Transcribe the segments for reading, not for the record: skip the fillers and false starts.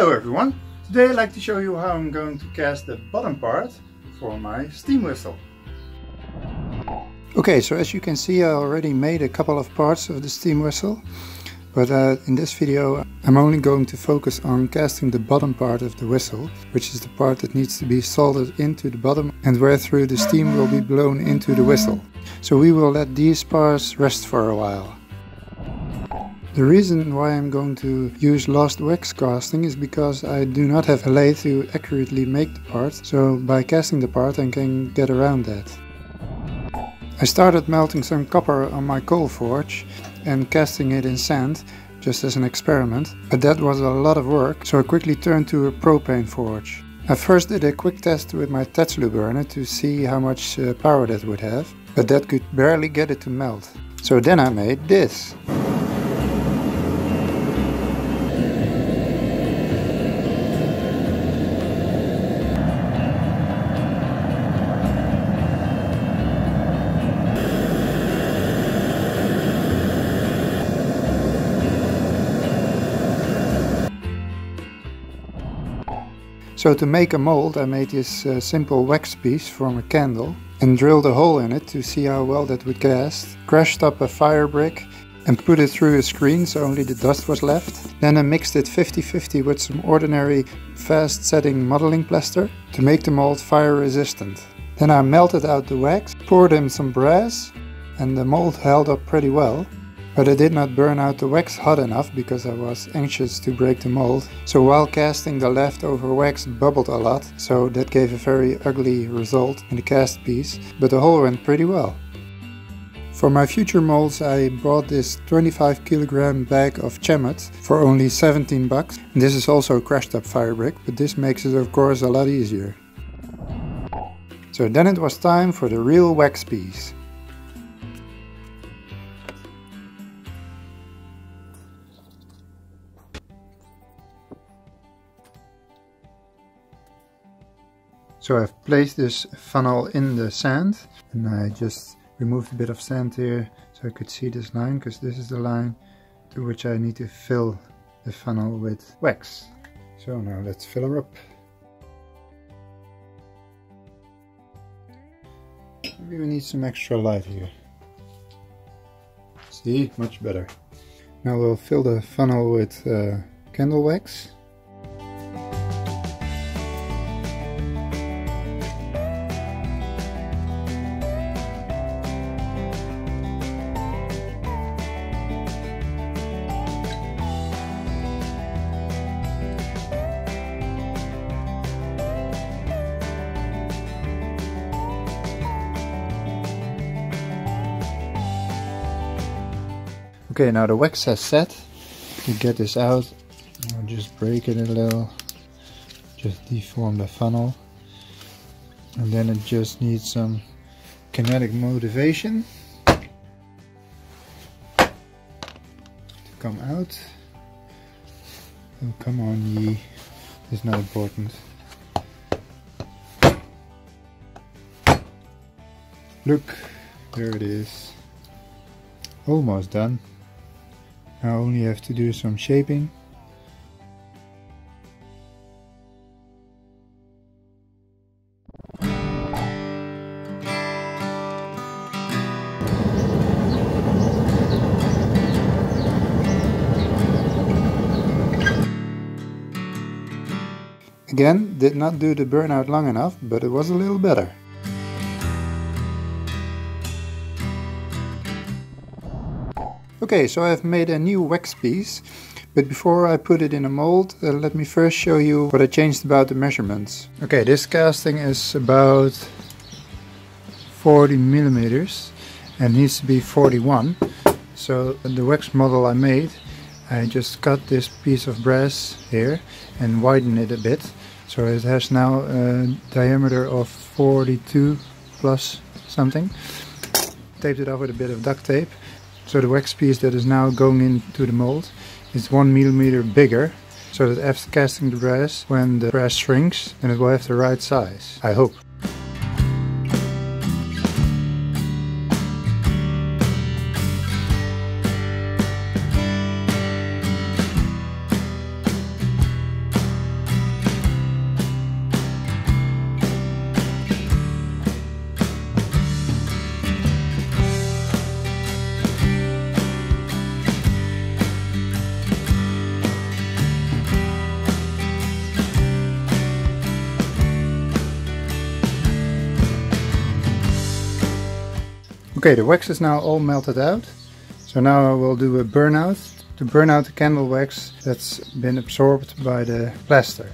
Hello everyone! Today I'd like to show you how I'm going to cast the bottom part for my steam whistle. Okay, so as you can see, I already made a couple of parts of the steam whistle, but in this video I'm only going to focus on casting the bottom part of the whistle, which is the part that needs to be soldered into the bottom and where through the steam will be blown into the whistle. So we will let these parts rest for a while. The reason why I'm going to use lost wax casting is because I do not have a lathe to accurately make the part, so by casting the part I can get around that. I started melting some copper on my coal forge and casting it in sand, just as an experiment, but that was a lot of work, so I quickly turned to a propane forge. I first did a quick test with my Tetsulu burner to see how much power that would have, but that could barely get it to melt. So then I made this. So to make a mold I made this simple wax piece from a candle and drilled a hole in it to see how well that would cast, crushed up a fire brick and put it through a screen so only the dust was left. Then I mixed it 50-50 with some ordinary fast setting modeling plaster to make the mold fire resistant. Then I melted out the wax, poured in some brass, and the mold held up pretty well. But I did not burn out the wax hot enough because I was anxious to break the mold, so while casting the leftover wax bubbled a lot, so that gave a very ugly result in the cast piece, but the hole went pretty well. For my future molds I bought this 25kg bag of chammet for only 17 bucks. This is also crushed up firebrick, but this makes it of course a lot easier. So then it was time for the real wax piece. So I've placed this funnel in the sand and I just removed a bit of sand here so I could see this line, because this is the line to which I need to fill the funnel with wax. So now let's fill her up. Maybe we need some extra light here. See, much better. Now we'll fill the funnel with candle wax. Okay, now the wax has set. To get this out, I'll just break it a little, just deform the funnel, and then it just needs some kinetic motivation to come out. Oh, come on, ye! It's not important. Look, there it is. Almost done. I only have to do some shaping. Again, did not do the burnout long enough, but it was a little better. Okay, so I've made a new wax piece, but before I put it in a mold, let me first show you what I changed about the measurements. Okay, this casting is about 40 millimeters and needs to be 41. So the wax model I made, I just cut this piece of brass here and widen it a bit. So it has now a diameter of 42 plus something. Taped it off with a bit of duct tape. So the wax piece that is now going into the mold is 1 millimeter bigger, so that after casting the brass, when the brass shrinks, then it will have the right size, I hope. Okay, the wax is now all melted out. So now I will do a burnout to burn out the candle wax that's been absorbed by the plaster.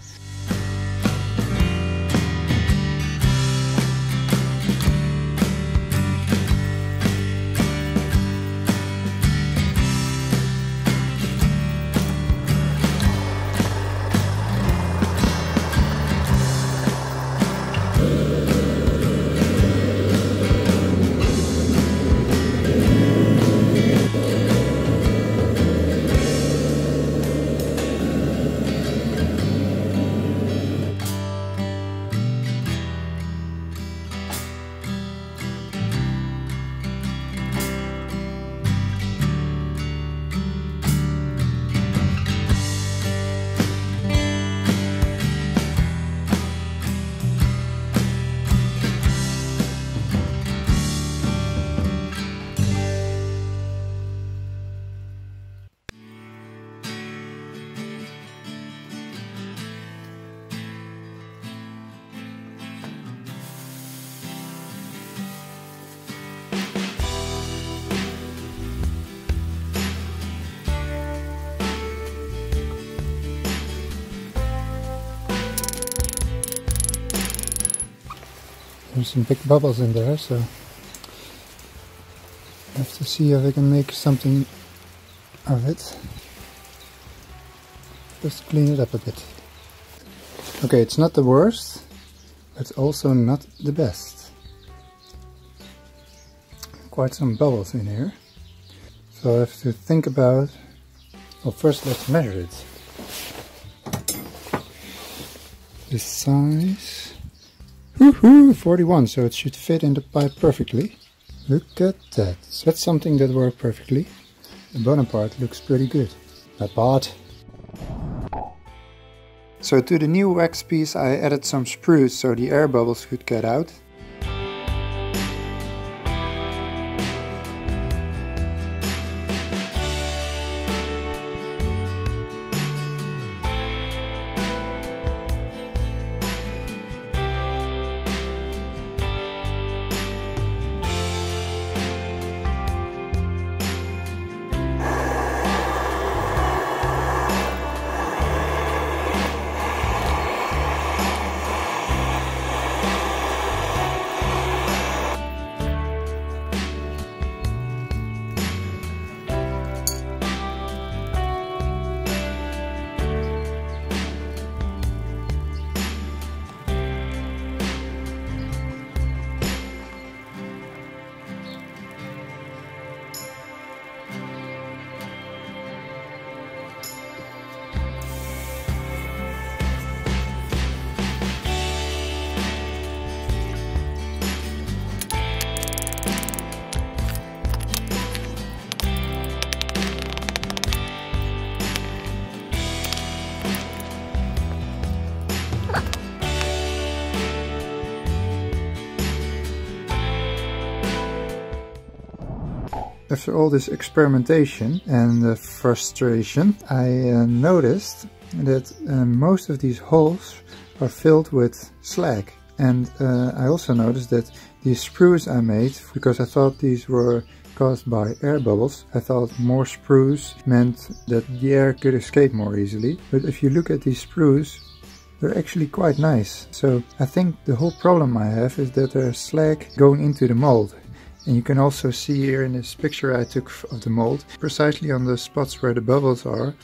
There's some big bubbles in there, so I have to see if I can make something of it. Just clean it up a bit. Okay, it's not the worst, but also not the best. Quite some bubbles in here. So I have to think about... Well, first let's measure it. The size... Woohoo! 41, so it should fit in the pipe perfectly. Look at that. So that's something that worked perfectly. The bottom part looks pretty good. Not bad. So to the new wax piece I added some sprues so the air bubbles could get out. After all this experimentation and the frustration, I noticed that most of these holes are filled with slag. And I also noticed that these sprues I made, because I thought these were caused by air bubbles, I thought more sprues meant that the air could escape more easily. But if you look at these sprues, they're actually quite nice. So I think the whole problem I have is that there's slag going into the mold. And you can also see here in this picture I took of the mold, precisely on the spots where the bubbles are,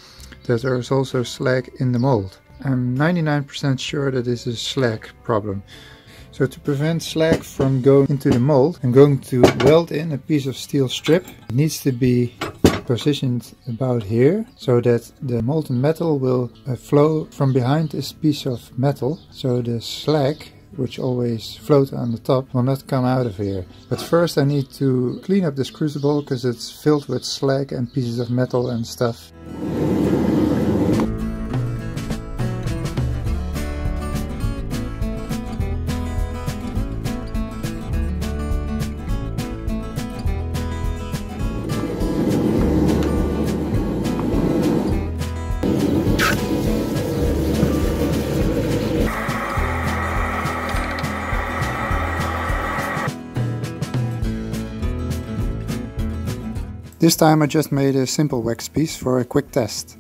that there is also slag in the mold. I'm 99% sure that this is a slag problem. So to prevent slag from going into the mold, I'm going to weld in a piece of steel strip. It needs to be positioned about here, so that the molten metal will flow from behind this piece of metal, so the slag, which always float on the top, will not come out of here. But first I need to clean up this crucible because it's filled with slag and pieces of metal and stuff. This time I just made a simple wax piece for a quick test.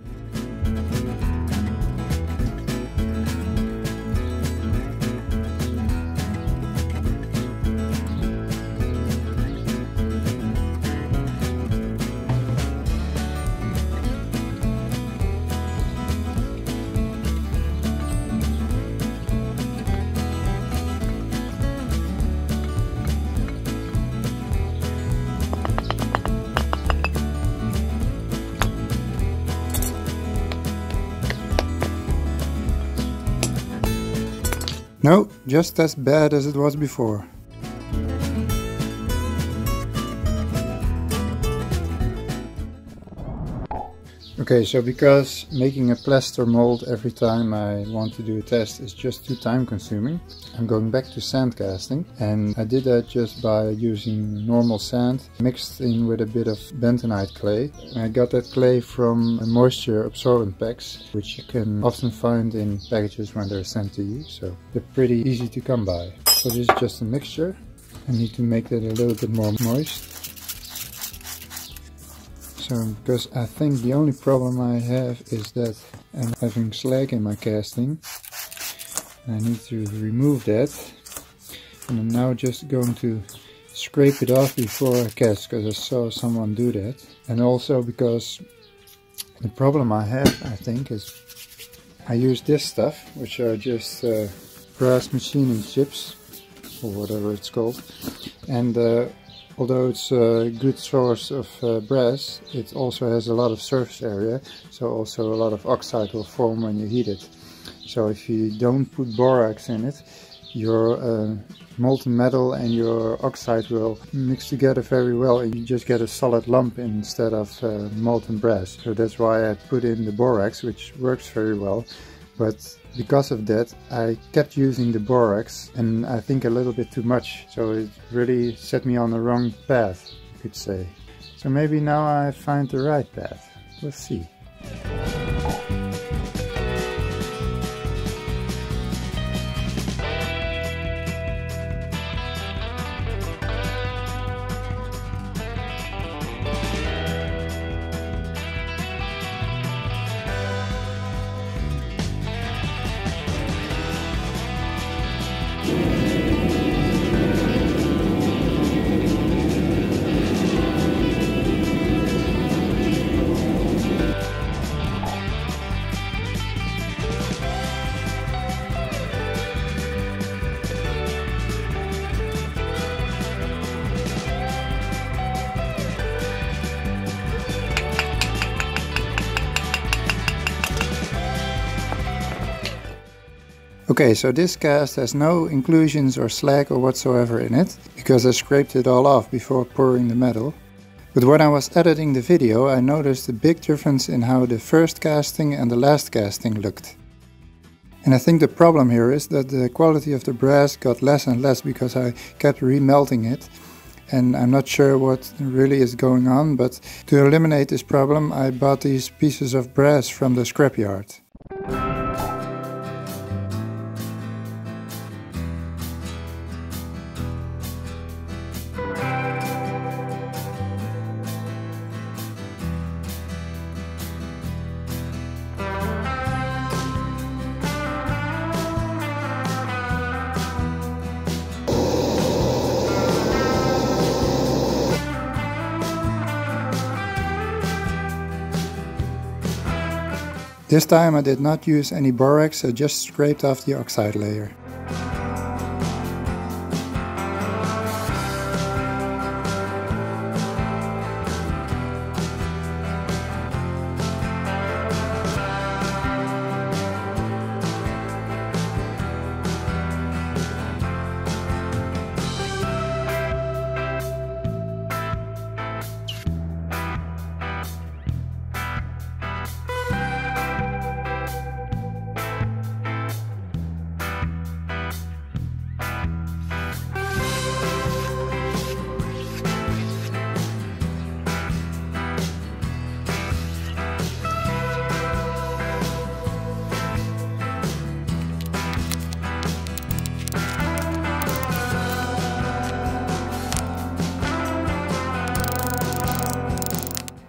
No, just as bad as it was before. Okay, so because making a plaster mold every time I want to do a test is just too time consuming, I'm going back to sand casting, and I did that just by using normal sand mixed in with a bit of bentonite clay. I got that clay from moisture absorbent packs, which you can often find in packages when they're sent to you, so they're pretty easy to come by. So this is just a mixture. I need to make that a little bit more moist. Because I think the only problem I have is that I'm having slag in my casting. I need to remove that, and I'm now just going to scrape it off before I cast, because I saw someone do that. And also because the problem I have, I think, is I use this stuff, which are just brass machining chips or whatever it's called, and although it's a good source of brass, it also has a lot of surface area, so also a lot of oxide will form when you heat it. So if you don't put borax in it, your molten metal and your oxide will mix together very well, and you just get a solid lump instead of molten brass. So that's why I put in the borax, which works very well. But because of that, I kept using the borax, and I think a little bit too much. So it really set me on the wrong path, you could say. So maybe now I find the right path. We'll see. Okay, so this cast has no inclusions or slag or whatsoever in it, because I scraped it all off before pouring the metal. But when I was editing the video, I noticed a big difference in how the first casting and the last casting looked. And I think the problem here is that the quality of the brass got less and less because I kept remelting it. And I'm not sure what really is going on, but to eliminate this problem, I bought these pieces of brass from the scrapyard. This time I did not use any borax, I just scraped off the oxide layer.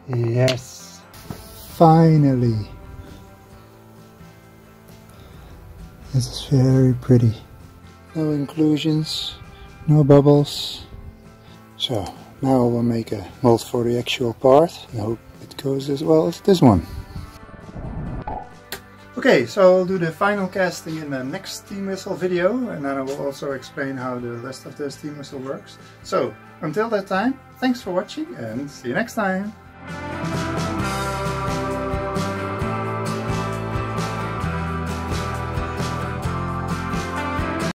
Yes, finally. This is very pretty. No inclusions, no bubbles. So now we'll make a mold for the actual part. I hope it goes as well as this one. Okay, so I'll do the final casting in the next steam whistle video, and then I will also explain how the rest of the steam whistle works. So until that time, thanks for watching and see you next time!